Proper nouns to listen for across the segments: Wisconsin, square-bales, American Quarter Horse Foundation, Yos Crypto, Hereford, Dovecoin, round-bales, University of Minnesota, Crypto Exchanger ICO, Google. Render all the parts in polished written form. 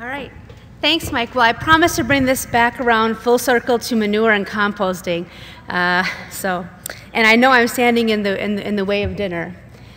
All right. Thanks, Mike. Well, I promised to bring this back around full circle to manure and composting. And I know I'm standing in the way of dinner.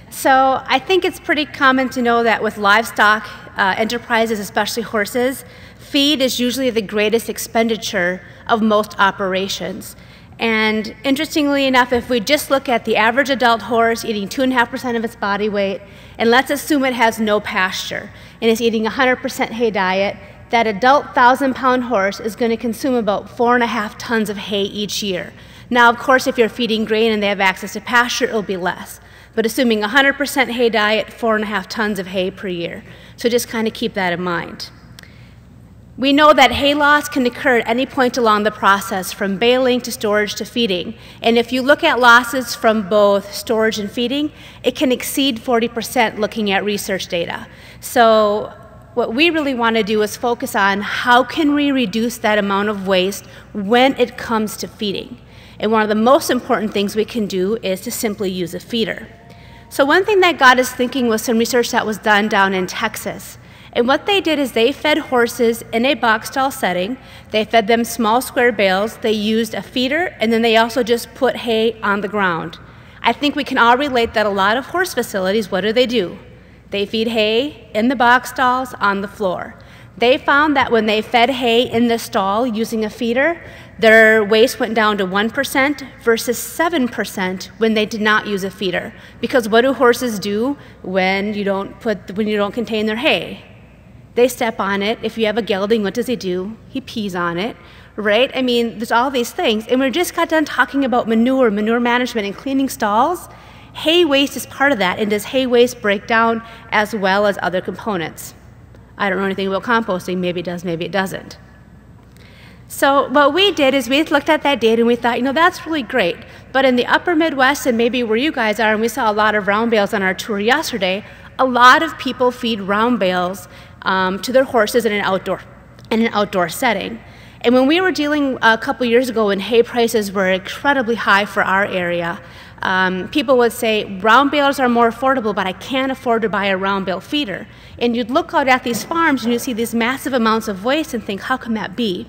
So I think it's pretty common to know that with livestock enterprises, especially horses, feed is usually the greatest expenditure of most operations. And interestingly enough, if we just look at the average adult horse eating 2.5% of its body weight, and let's assume it has no pasture and is eating 100% hay diet, that adult 1,000-pound horse is going to consume about 4.5 tons of hay each year. Now, of course, if you're feeding grain and they have access to pasture, it'll be less. But assuming 100% hay diet, 4.5 tons of hay per year. So just kind of keep that in mind. We know that hay loss can occur at any point along the process, from baling to storage to feeding. And if you look at losses from both storage and feeding, it can exceed 40% looking at research data. So what we really want to do is focus on how can we reduce that amount of waste when it comes to feeding. And one of the most important things we can do is to simply use a feeder. So one thing that got us thinking was some research that was done down in Texas. And what they did is they fed horses in a box stall setting. They fed them small square bales. They used a feeder, and then they also just put hay on the ground. I think we can all relate that a lot of horse facilities, what do? They feed hay in the box stalls on the floor. They found that when they fed hay in the stall using a feeder, their waste went down to 1% versus 7% when they did not use a feeder. Because what do horses do when you don't contain their hay? They step on it. If you have a gelding, what does he do? He pees on it, right? I mean, there's all these things. And we just got done talking about manure management, and cleaning stalls. Hay waste is part of that. And does hay waste break down as well as other components? I don't know anything about composting. Maybe it does, maybe it doesn't. So what we did is we looked at that data and we thought, you know, that's really great. But in the upper Midwest, and maybe where you guys are, and we saw a lot of round bales on our tour yesterday, a lot of people feed round bales to their horses in an outdoor setting. And when we were dealing a couple years ago when hay prices were incredibly high for our area, people would say, round bales are more affordable, but I can't afford to buy a round bale feeder. And you'd look out at these farms and you'd see these massive amounts of waste and think, how can that be?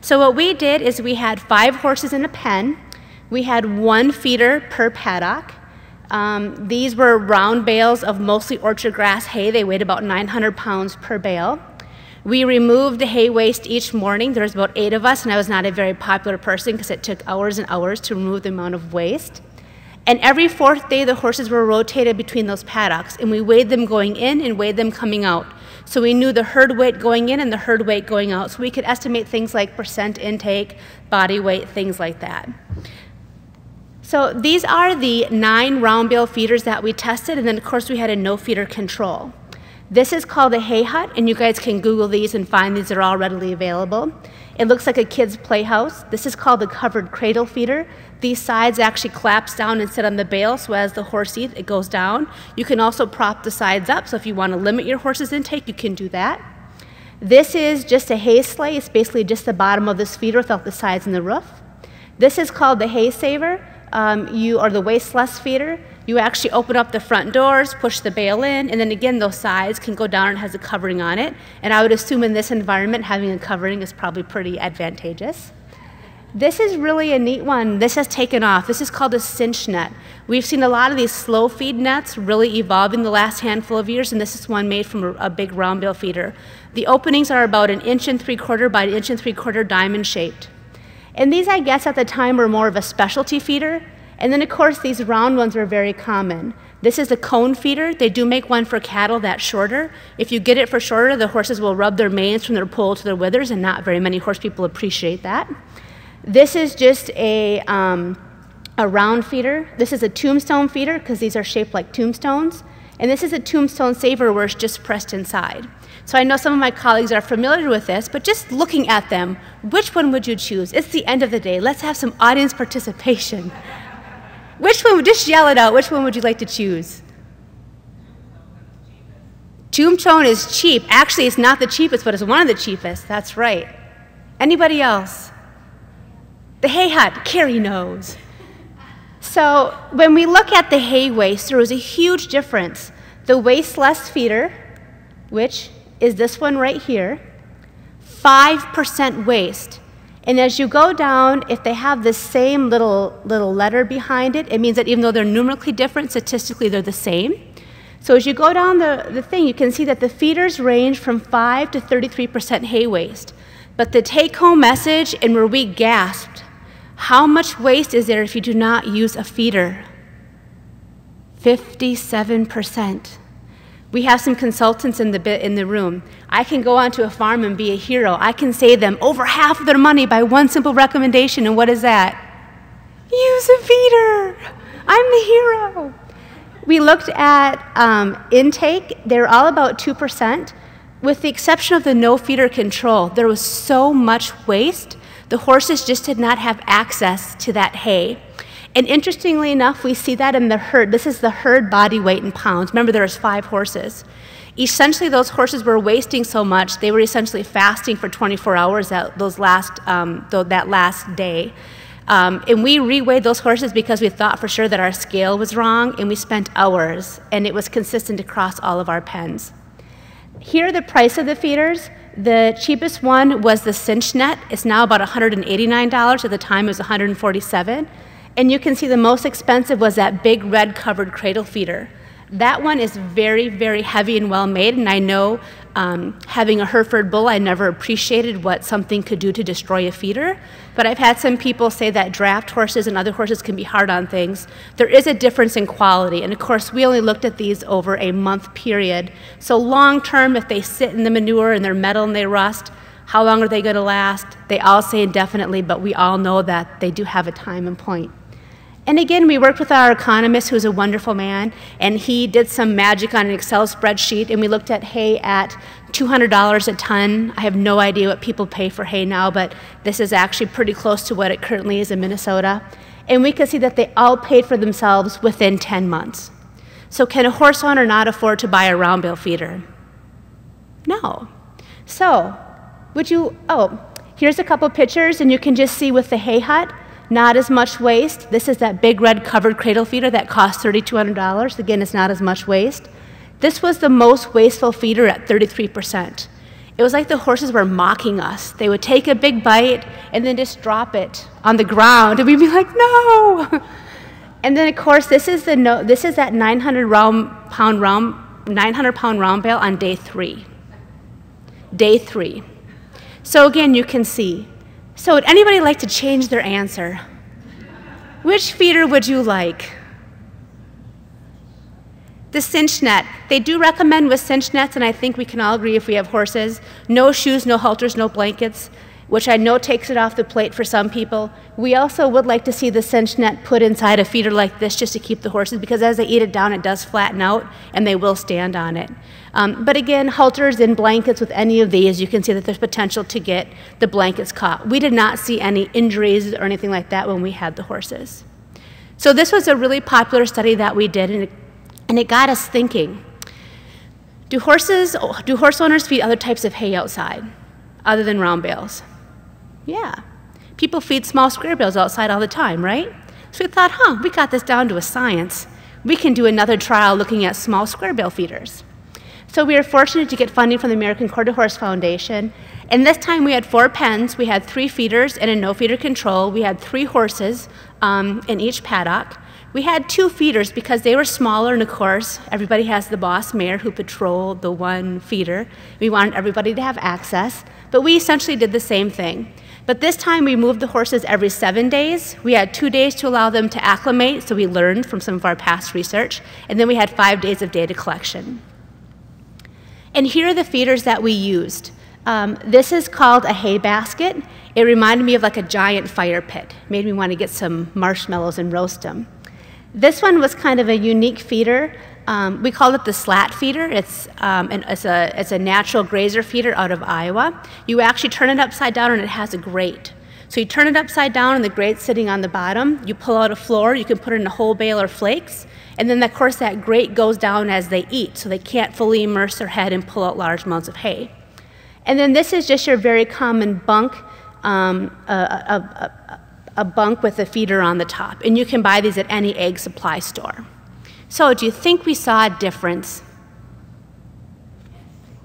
So what we did is we had 5 horses in a pen. We had 1 feeder per paddock. These were round bales of mostly orchard grass hay. They weighed about 900 pounds per bale. We removed the hay waste each morning. There was about 8 of us, and I was not a very popular person because it took hours and hours to remove the amount of waste. And every 4th day, the horses were rotated between those paddocks, and we weighed them going in and weighed them coming out. So we knew the herd weight going in and the herd weight going out, so we could estimate things like percent intake, body weight, things like that. So these are the 9 round bale feeders that we tested, and then of course we had a no feeder control. This is called a hay hut, and you guys can Google these and find these are all readily available. It looks like a kid's playhouse. This is called the covered cradle feeder. These sides actually collapse down and sit on the bale, so as the horse eats, it goes down. You can also prop the sides up, so if you want to limit your horse's intake, you can do that. This is just a hay sleigh. It's basically just the bottom of this feeder without the sides and the roof. This is called the hay saver. Or the wasteless feeder. You actually open up the front doors, push the bale in, and then again those sides can go down and has a covering on it. And I would assume in this environment having a covering is probably pretty advantageous. This is really a neat one. This has taken off. This is called a cinch net. We've seen a lot of these slow feed nets really evolving the last handful of years, and this is one made from a big round bale feeder. The openings are about 1 inch and 3/4 by 1 inch and 3/4 diamond shaped. And these, I guess, at the time were more of a specialty feeder. And then, of course, these round ones were very common. This is a cone feeder. They do make one for cattle that's shorter. If you get it for shorter, the horses will rub their manes from their poll to their withers, and not very many horse people appreciate that. This is just a round feeder. This is a tombstone feeder because these are shaped like tombstones. And this is a tombstone saver where it's just pressed inside. So I know some of my colleagues are familiar with this, but just looking at them, which one would you choose? It's the end of the day. Let's have some audience participation. Which one, just yell it out, which one would you like to choose? Tombstone is cheap. Actually, it's not the cheapest, but it's one of the cheapest. That's right. Anybody else? The hay hut. Carrie knows. So when we look at the hay waste, there was a huge difference. The wasteless feeder, which is this one right here, 5% waste. And as you go down, if they have the same little letter behind it, it means that even though they're numerically different, statistically they're the same. So as you go down the thing, you can see that the feeders range from 5 to 33% hay waste. But the take-home message, and where we gasped, how much waste is there if you do not use a feeder? 57%. We have some consultants in the room. I can go onto a farm and be a hero. I can save them over half of their money by one simple recommendation, and what is that? Use a feeder. I'm the hero. We looked at intake. They're all about 2%. With the exception of the no feeder control, there was so much waste. The horses just did not have access to that hay. And interestingly enough, we see that in the herd. This is the herd body weight in pounds. Remember, there was 5 horses. Essentially, those horses were wasting so much, they were essentially fasting for 24 hours that last day. And we reweighed those horses because we thought for sure that our scale was wrong, and we spent hours, and it was consistent across all of our pens. Here are the price of the feeders. The cheapest one was the cinch net. It's now about $189. At the time, it was $147. And you can see the most expensive was that big red covered cradle feeder. That one is very, very heavy and well made, and I know having a Hereford bull, I never appreciated what something could do to destroy a feeder, but I've had some people say that draft horses and other horses can be hard on things. There is a difference in quality, and of course we only looked at these over a month period, so long term, if they sit in the manure and they're metal and they rust, how long are they going to last? They all say indefinitely, but we all know that they do have a time and point. And again, we worked with our economist, who's a wonderful man, and he did some magic on an Excel spreadsheet, and we looked at hay at $200 a ton. I have no idea what people pay for hay now, but this is actually pretty close to what it currently is in Minnesota. And we could see that they all paid for themselves within 10 months. So can a horse owner not afford to buy a round bale feeder? No. So would you, oh, here's a couple pictures, and you can just see with the hay hut, not as much waste. This is that big red covered cradle feeder that cost $3,200. Again, it's not as much waste. This was the most wasteful feeder at 33%. It was like the horses were mocking us. They would take a big bite and then just drop it on the ground, and we'd be like, no. And then, of course, this is that 900-pound round bale on day 3. Day 3. So again, you can see. So would anybody like to change their answer? Which feeder would you like? The cinch net. They do recommend with cinch nets, and I think we can all agree if we have horses, no shoes, no halters, no blankets, which I know takes it off the plate for some people. We also would like to see the cinch net put inside a feeder like this just to keep the horses, because as they eat it down, it does flatten out, and they will stand on it. But again, halters and blankets with any of these, you can see that there's potential to get the blankets caught. We did not see any injuries or anything like that when we had the horses. So this was a really popular study that we did, and it got us thinking. Do horse owners feed other types of hay outside, other than round bales? Yeah. People feed small square bales outside all the time, right? So we thought, huh, we got this down to a science. We can do another trial looking at small square bale feeders. So we were fortunate to get funding from the American Quarter Horse Foundation. And this time we had 4 pens. We had 3 feeders and a no feeder control. We had 3 horses in each paddock. We had 2 feeders because they were smaller, and of course, everybody has the boss mare who patrolled the one feeder. We wanted everybody to have access, but we essentially did the same thing. But this time we moved the horses every 7 days. We had 2 days to allow them to acclimate, so we learned from some of our past research, and then we had 5 days of data collection. And here are the feeders that we used. This is called a hay basket. It reminded me of like a giant fire pit. Made me want to get some marshmallows and roast them. This one was kind of a unique feeder. We called it the slat feeder. It's a natural grazer feeder out of Iowa. You actually turn it upside down and it has a grate. So you turn it upside down and the grate's sitting on the bottom. You pull out a floor, you can put in a whole bale or flakes. And then, of course, that grate goes down as they eat, so they can't fully immerse their head and pull out large amounts of hay. And then this is just your very common bunk, a bunk with a feeder on the top, and you can buy these at any egg supply store. So do you think we saw a difference?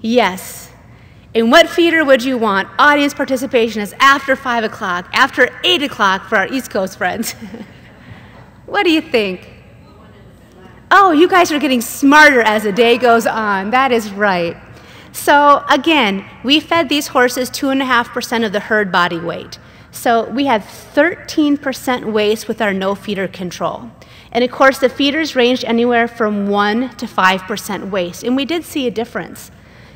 Yes. And what feeder would you want? Audience participation is after 5 o'clock, after 8 o'clock for our East Coast friends. What do you think? Oh, you guys are getting smarter as the day goes on. That is right. So again, we fed these horses 2.5% of the herd body weight. So we had 13% waste with our no feeder control. And of course, the feeders ranged anywhere from 1% to 5% waste. And we did see a difference.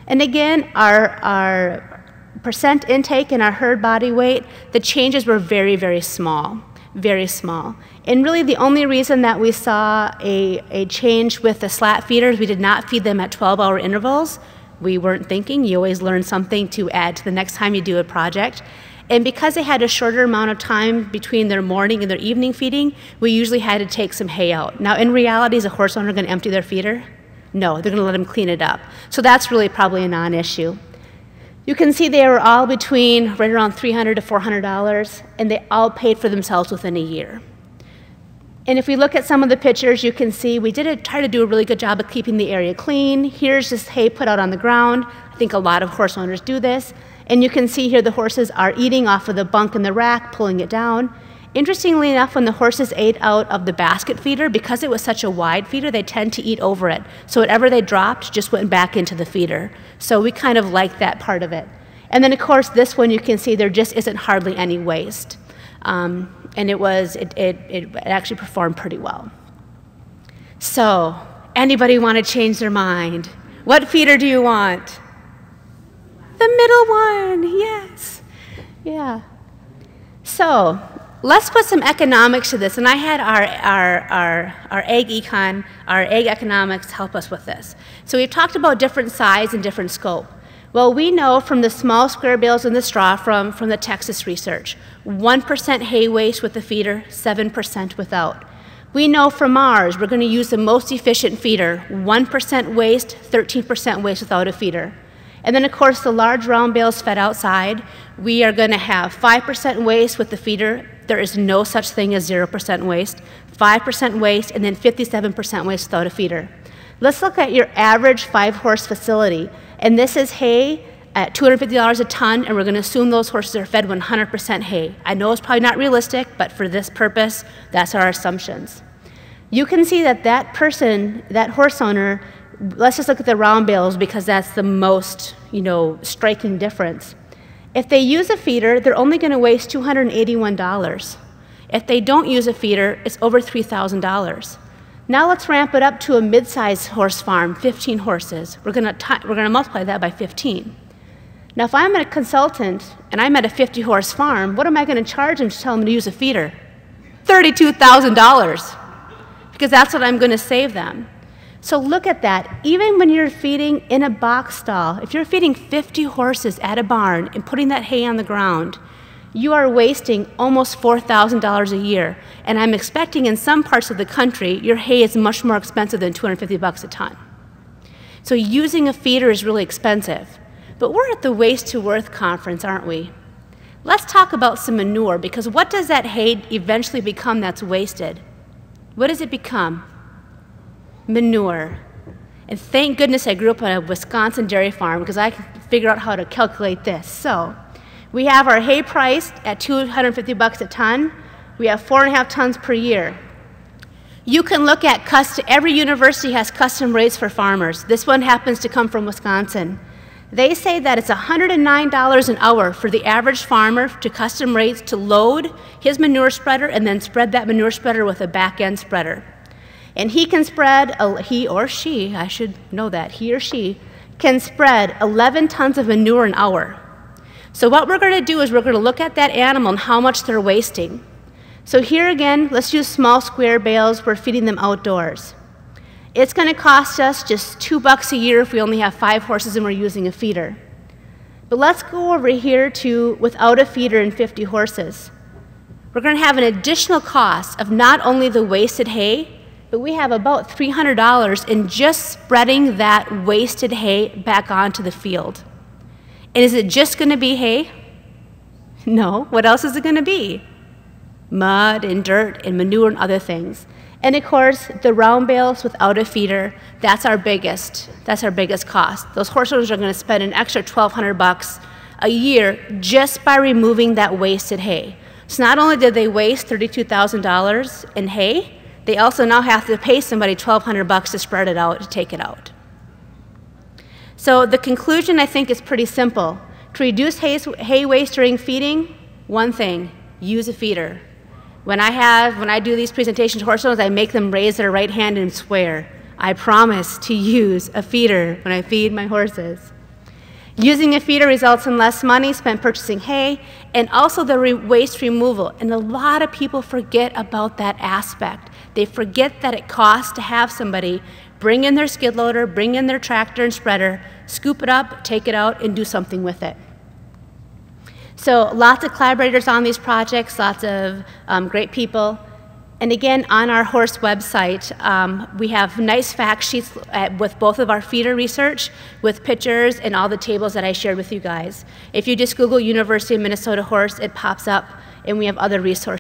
And again, our percent intake and our herd body weight, the changes were very, very small. Very small. And really the only reason that we saw a change with the slat feeders, we did not feed them at 12-hour intervals. We weren't thinking. You always learn something to add to the next time you do a project. And because they had a shorter amount of time between their morning and their evening feeding, we usually had to take some hay out. Now in reality, is a horse owner going to empty their feeder? No, they're going to let them clean it up. So that's really probably a non-issue. You can see they were all between right around $300 to $400, and they all paid for themselves within a year. And if we look at some of the pictures, you can see we did try to do a really good job of keeping the area clean. Here's just hay put out on the ground. I think a lot of horse owners do this. And you can see here the horses are eating off of the bunk in the rack, pulling it down. Interestingly enough, when the horses ate out of the basket feeder, because it was such a wide feeder, they tend to eat over it. So whatever they dropped just went back into the feeder. So we kind of liked that part of it. And then, of course, this one you can see there just isn't hardly any waste. And it actually performed pretty well. So, anybody want to change their mind? What feeder do you want? The middle one, yes. Yeah. So, let's put some economics to this, and I had our ag econ, our ag economics help us with this. So we've talked about different size and different scope. Well, we know from the small square bales in the straw from the Texas research, 1% hay waste with the feeder, 7% without. We know from ours, we're going to use the most efficient feeder, 1% waste, 13% waste without a feeder. And then, of course, the large round bales fed outside, we are going to have 5% waste with the feeder. There is no such thing as 0% waste, 5% waste, and then 57% waste without a feeder. Let's look at your average 5-horse facility. And this is hay at $250 a ton, and we're going to assume those horses are fed 100% hay. I know it's probably not realistic, but for this purpose, that's our assumptions. You can see that that person, that horse owner, let's just look at the round bales because that's the most, you know, striking difference. If they use a feeder, they're only going to waste $281. If they don't use a feeder, it's over $3,000. Now let's ramp it up to a mid-sized horse farm, 15 horses. We're going to multiply that by 15. Now if I'm a consultant and I'm at a 50-horse farm, what am I going to charge them to tell them to use a feeder? $32,000, because that's what I'm going to save them. So look at that. Even when you're feeding in a box stall, if you're feeding 50 horses at a barn and putting that hay on the ground, you are wasting almost $4,000 a year. And I'm expecting in some parts of the country, your hay is much more expensive than $250 a ton. So using a feeder is really expensive. But we're at the Waste to Worth conference, aren't we? Let's talk about some manure, because what does that hay eventually become that's wasted? What does it become? Manure. And thank goodness I grew up on a Wisconsin dairy farm, because I can figure out how to calculate this. So we have our hay priced at $250 a ton. We have 4.5 tons per year. You can look at custom, every university has custom rates for farmers. This one happens to come from Wisconsin. They say that it's $109 an hour for the average farmer to custom rates to load his manure spreader and then spread that manure spreader with a back end spreader. And he can spread, he or she, I should know that, he or she can spread 11 tons of manure an hour. So what we're going to do is we're going to look at that animal and how much they're wasting. So here again, let's use small square bales. We're feeding them outdoors. It's going to cost us just $2 a year if we only have 5 horses and we're using a feeder. But let's go over here to without a feeder and 50 horses. We're going to have an additional cost of not only the wasted hay, but we have about $300 in just spreading that wasted hay back onto the field. And is it just going to be hay? No. What else is it going to be? Mud and dirt and manure and other things. And of course, the round bales without a feeder, that's our biggest cost. Those horse owners are going to spend an extra $1,200 a year just by removing that wasted hay. So not only did they waste $32,000 in hay, they also now have to pay somebody $1,200 to spread it out, to take it out. So the conclusion, I think, is pretty simple. To reduce hay waste during feeding, one thing, use a feeder. When I do these presentations to horse owners, I make them raise their right hand and swear, I promise to use a feeder when I feed my horses. Using a feeder results in less money spent purchasing hay and also the waste removal. And a lot of people forget about that aspect. They forget that it costs to have somebody bring in their skid loader, bring in their tractor and spreader, scoop it up, take it out, and do something with it. So lots of collaborators on these projects, lots of great people. And again, on our horse website, we have nice fact sheets with both of our feeder research, with pictures and all the tables that I shared with you guys. If you just Google University of Minnesota horse, it pops up, and we have other resources.